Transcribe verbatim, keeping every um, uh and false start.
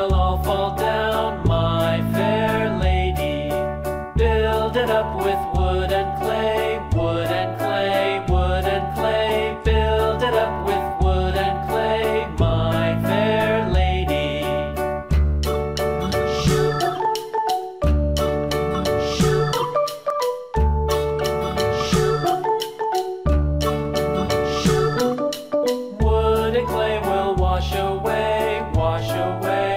will all fall down, my fair lady. Build it up with wood and clay, wood and clay, wood and clay. Build it up with wood and clay, my fair lady. Shoo, shoo, shoo, shoo. Wood and clay will wash away, wash away.